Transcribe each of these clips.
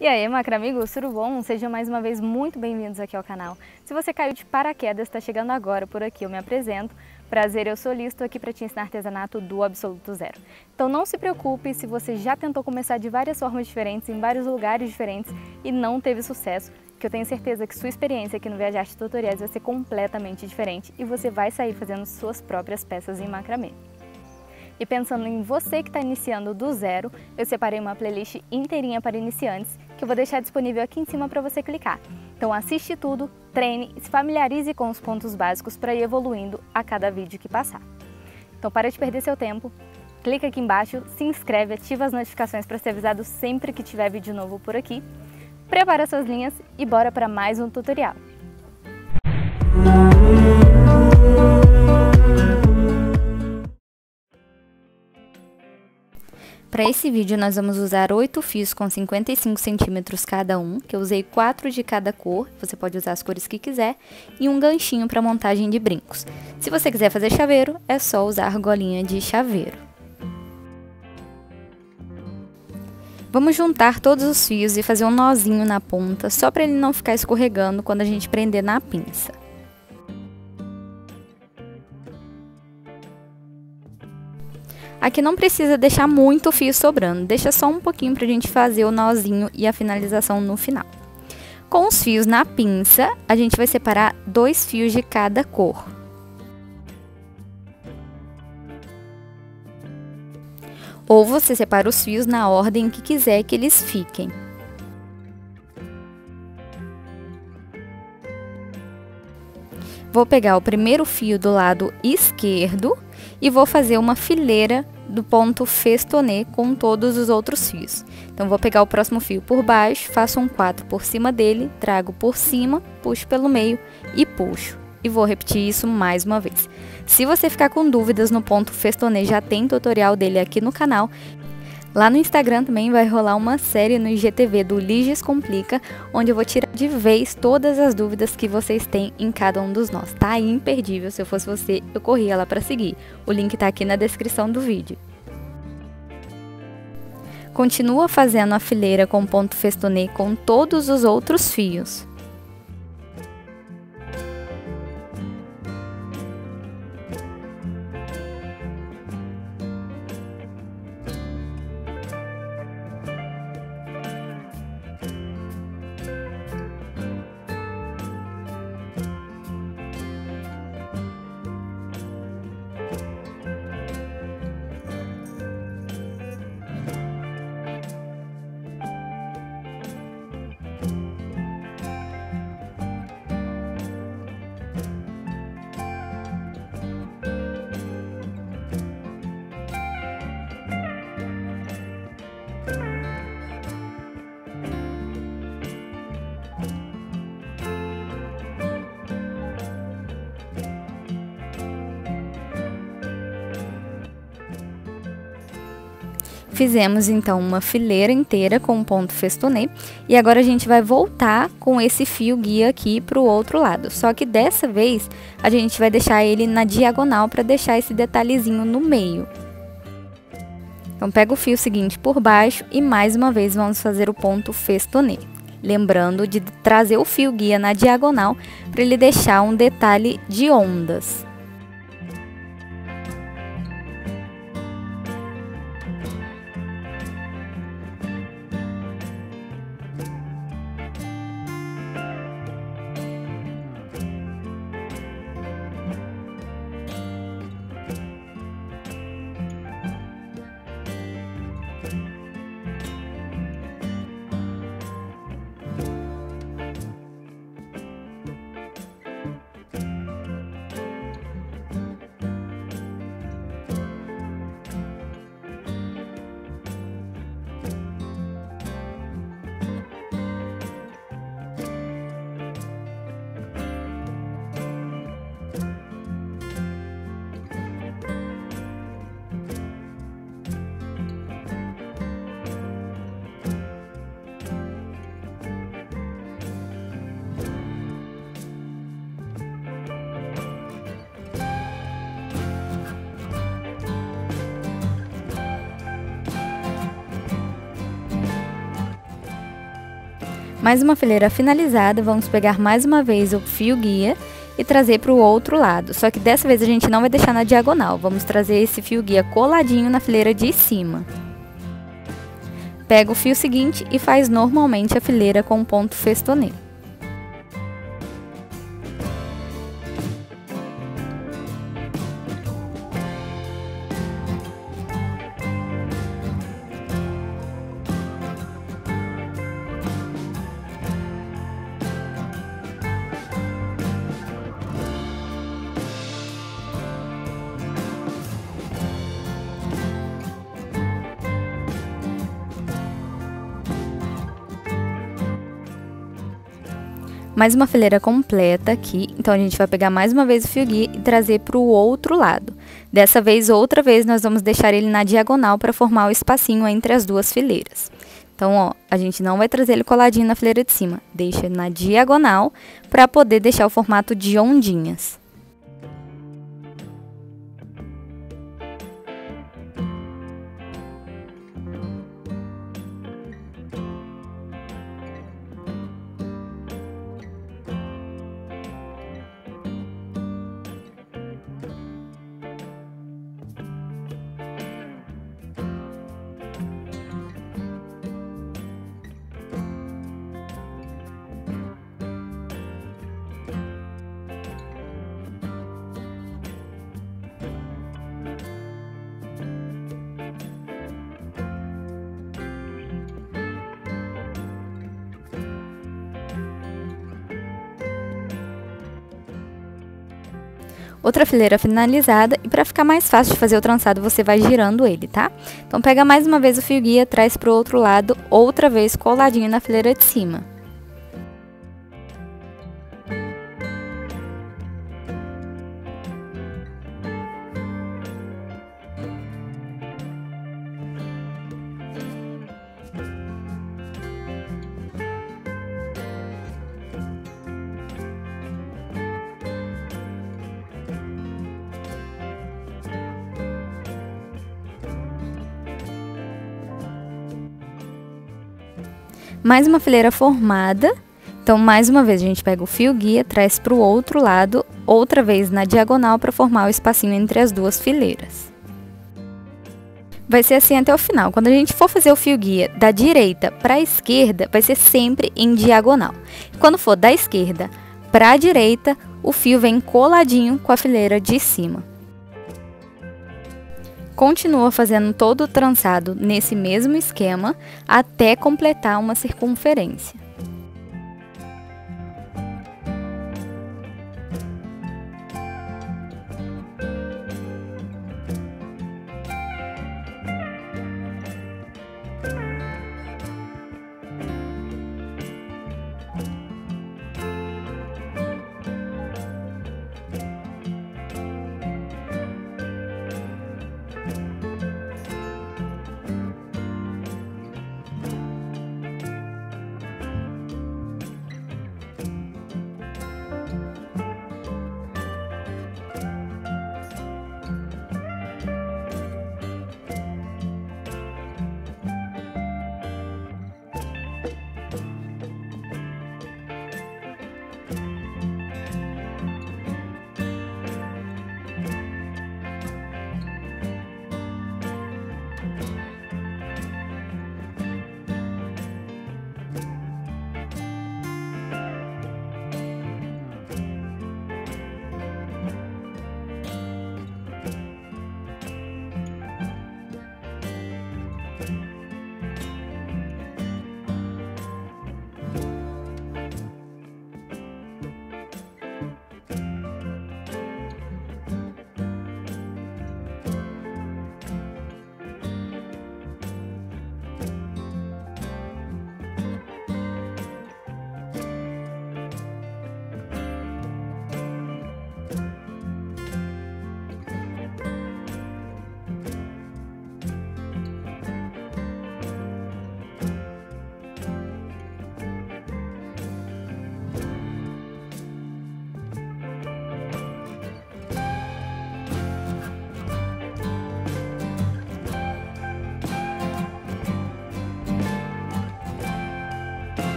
E aí, macramigos, tudo bom? Sejam mais uma vez muito bem-vindos aqui ao canal. Se você caiu de paraquedas, está chegando agora por aqui, eu me apresento. Prazer, eu sou Lyz, estou aqui para te ensinar artesanato do absoluto zero. Então não se preocupe se você já tentou começar de várias formas diferentes, em vários lugares diferentes e não teve sucesso, que eu tenho certeza que sua experiência aqui no Viaj'Arte Tutoriais vai ser completamente diferente e você vai sair fazendo suas próprias peças em macramê. E pensando em você que está iniciando do zero, eu separei uma playlist inteirinha para iniciantes que eu vou deixar disponível aqui em cima para você clicar. Então assiste tudo, treine e se familiarize com os pontos básicos para ir evoluindo a cada vídeo que passar. Então para de perder seu tempo, clica aqui embaixo, se inscreve, ativa as notificações para ser avisado sempre que tiver vídeo novo por aqui, prepara suas linhas e bora para mais um tutorial. Para esse vídeo nós vamos usar 8 fios com 55 centímetros cada um, que eu usei 4 de cada cor, você pode usar as cores que quiser, e um ganchinho para montagem de brincos. Se você quiser fazer chaveiro, é só usar argolinha de chaveiro. Vamos juntar todos os fios e fazer um nozinho na ponta, só para ele não ficar escorregando quando a gente prender na pinça. Aqui não precisa deixar muito fio sobrando, deixa só um pouquinho para a gente fazer o nozinho e a finalização no final. Com os fios na pinça, a gente vai separar 2 fios de cada cor. Ou você separa os fios na ordem que quiser que eles fiquem. Vou pegar o primeiro fio do lado esquerdo e vou fazer uma fileira do ponto festonné com todos os outros fios. Então vou pegar o próximo fio por baixo, faço um 4 por cima dele, trago por cima, puxo pelo meio e puxo. E vou repetir isso mais uma vez. Se você ficar com dúvidas no ponto festonné, já tem tutorial dele aqui no canal. Lá no Instagram também vai rolar uma série no IGTV do Liges Complica, onde eu vou tirar de vez todas as dúvidas que vocês têm em cada um dos nós. Tá imperdível, se eu fosse você, eu corria lá para seguir. O link tá aqui na descrição do vídeo. Continua fazendo a fileira com ponto festonné com todos os outros fios. Fizemos então uma fileira inteira com um ponto festonné e agora a gente vai voltar com esse fio guia aqui para o outro lado. Só que dessa vez a gente vai deixar ele na diagonal para deixar esse detalhezinho no meio. Então pega o fio seguinte por baixo e mais uma vez vamos fazer o ponto festonné. Lembrando de trazer o fio guia na diagonal para ele deixar um detalhe de ondas. Mais uma fileira finalizada, vamos pegar mais uma vez o fio guia e trazer para o outro lado. Só que dessa vez a gente não vai deixar na diagonal, vamos trazer esse fio guia coladinho na fileira de cima. Pega o fio seguinte e faz normalmente a fileira com um ponto festonê. Mais uma fileira completa aqui, então a gente vai pegar mais uma vez o fio guia e trazer para o outro lado. Dessa vez, outra vez, nós vamos deixar ele na diagonal para formar o espacinho entre as duas fileiras. Então, ó, a gente não vai trazer ele coladinho na fileira de cima, deixa ele na diagonal para poder deixar o formato de ondinhas. Outra fileira finalizada, e para ficar mais fácil de fazer o trançado, você vai girando ele, tá? Então pega mais uma vez o fio guia, traz pro outro lado, outra vez coladinho na fileira de cima. Mais uma fileira formada, então mais uma vez a gente pega o fio guia, traz para o outro lado, outra vez na diagonal para formar o espacinho entre as duas fileiras. Vai ser assim até o final. Quando a gente for fazer o fio guia da direita para a esquerda, vai ser sempre em diagonal. Quando for da esquerda para a direita, o fio vem coladinho com a fileira de cima. Continua fazendo todo o trançado nesse mesmo esquema até completar uma circunferência.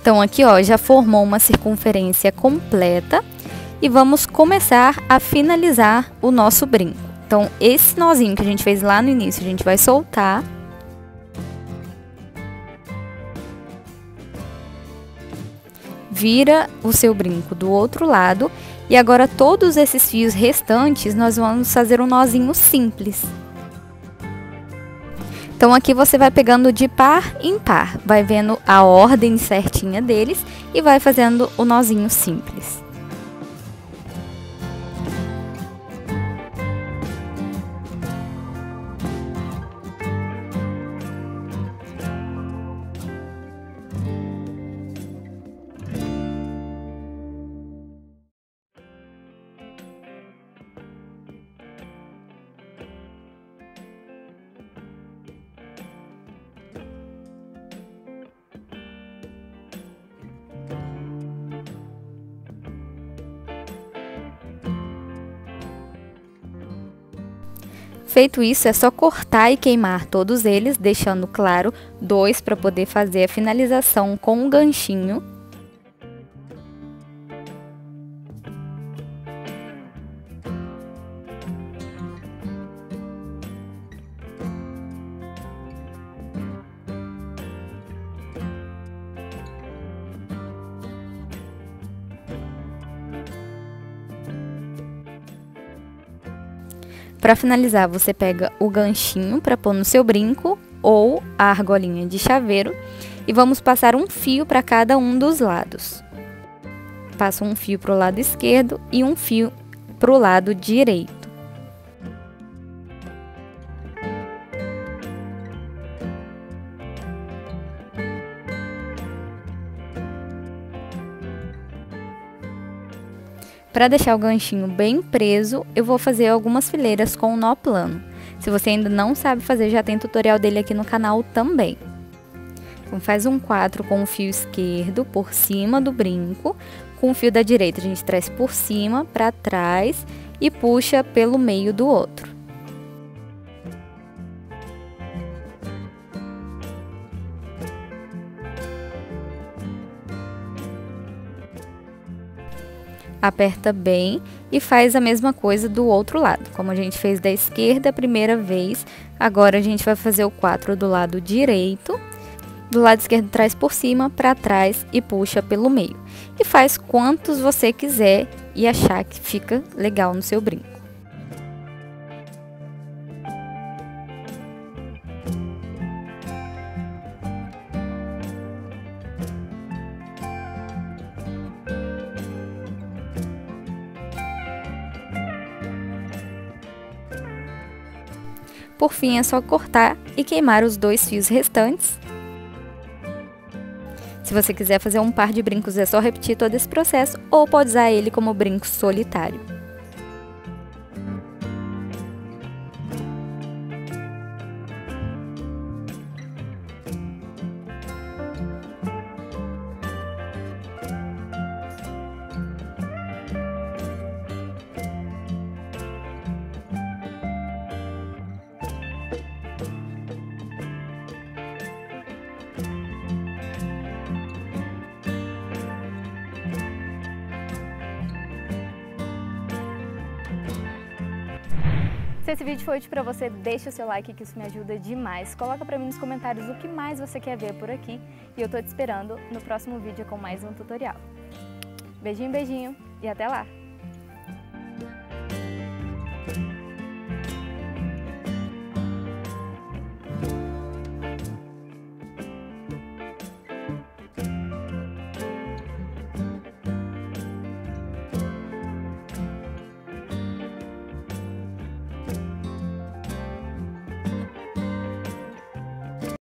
Então aqui ó, já formou uma circunferência completa e vamos começar a finalizar o nosso brinco. Então esse nozinho que a gente fez lá no início, a gente vai soltar. Vira o seu brinco do outro lado e agora todos esses fios restantes nós vamos fazer um nozinho simples. Então aqui você vai pegando de par em par, vai vendo a ordem certinha deles e vai fazendo o nozinho simples. Feito isso, é só cortar e queimar todos eles, deixando claro dois para poder fazer a finalização com um ganchinho. Para finalizar, você pega o ganchinho para pôr no seu brinco ou a argolinha de chaveiro e vamos passar um fio para cada um dos lados. Passa um fio para o lado esquerdo e um fio para o lado direito. Para deixar o ganchinho bem preso, eu vou fazer algumas fileiras com o nó plano. Se você ainda não sabe fazer, já tem tutorial dele aqui no canal também. Então faz um 4 com o fio esquerdo por cima do brinco, com o fio da direita a gente traz por cima, para trás e puxa pelo meio do outro. Aperta bem e faz a mesma coisa do outro lado. Como a gente fez da esquerda a primeira vez, agora a gente vai fazer o 4 do lado direito. Do lado esquerdo traz por cima, para trás e puxa pelo meio. E faz quantos você quiser e achar que fica legal no seu brinco. Por fim, é só cortar e queimar os dois fios restantes. Se você quiser fazer um par de brincos, é só repetir todo esse processo ou pode usar ele como brinco solitário. Se esse vídeo foi útil para você, deixa o seu like que isso me ajuda demais. Coloca para mim nos comentários o que mais você quer ver por aqui. E eu tô te esperando no próximo vídeo com mais um tutorial. Beijinho, beijinho e até lá!